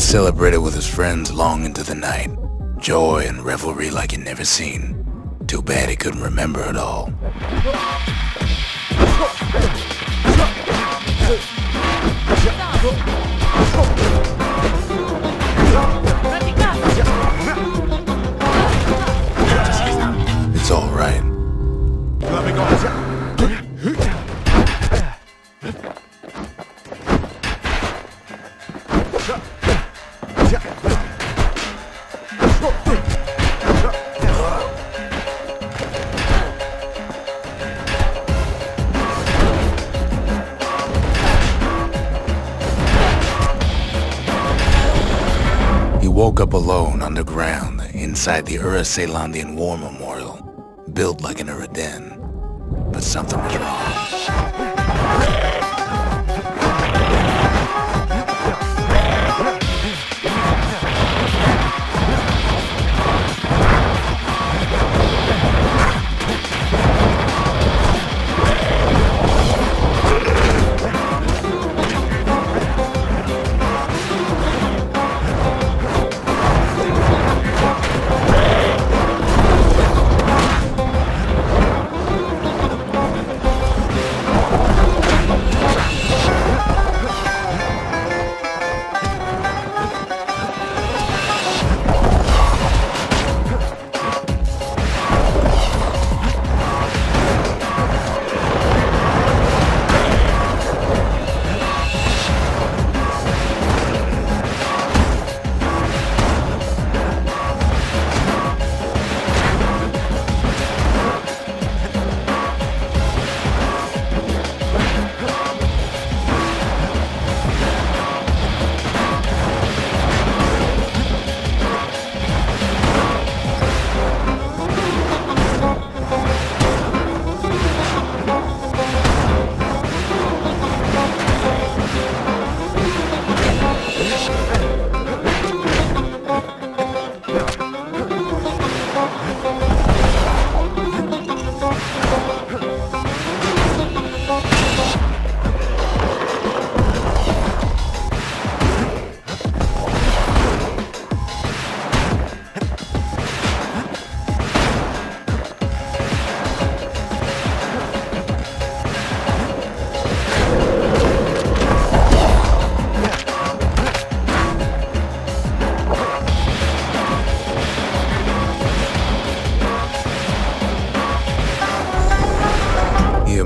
He celebrated with his friends long into the night. Joy and revelry like he'd never seen. Too bad he couldn't remember it all. It's all right. Woke up alone underground inside the Ura-Ceylandian War Memorial, built like an Ura-Den. But something was wrong.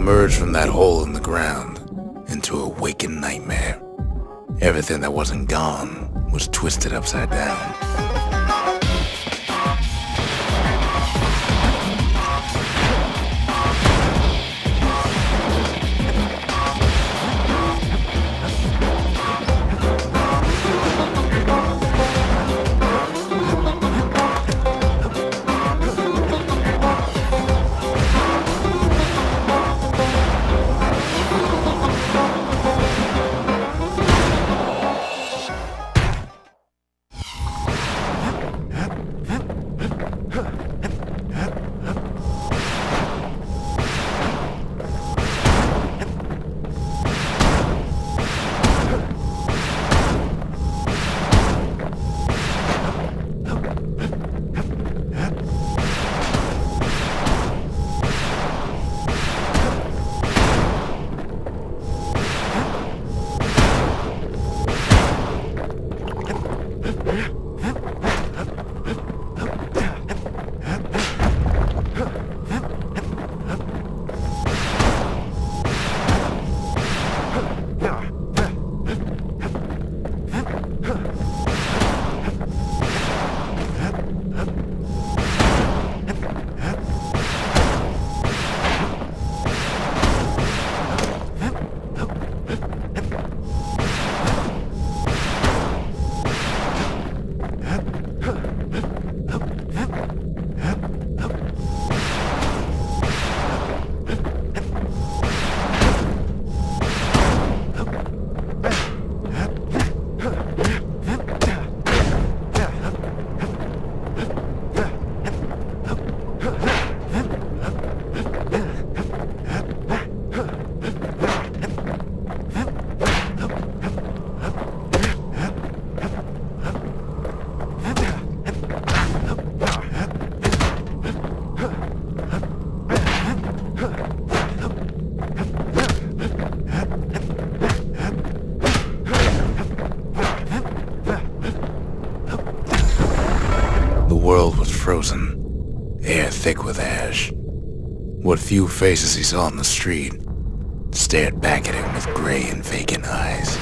Emerged from that hole in the ground into a waking nightmare. Everything that wasn't gone was twisted upside down. world was frozen, air thick with ash. What few faces he saw on the street stared back at him with gray and vacant eyes.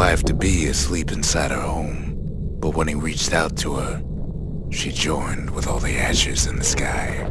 Wife-to-be asleep inside her home, but when he reached out to her, she joined with all the ashes in the sky.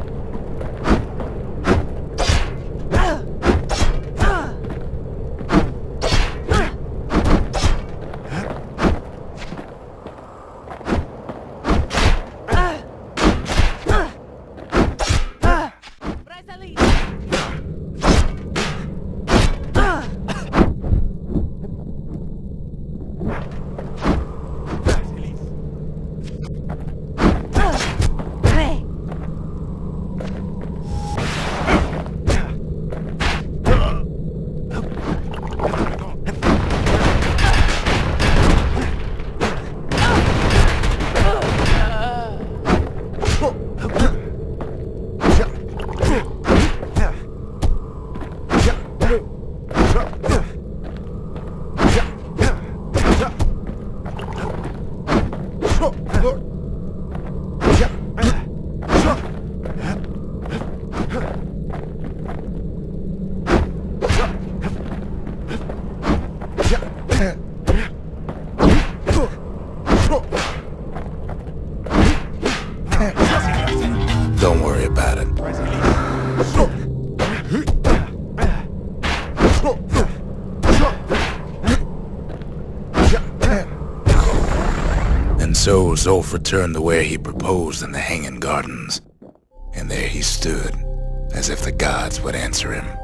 So Zulf returned to where he proposed in the Hanging Gardens, and there he stood, as if the gods would answer him.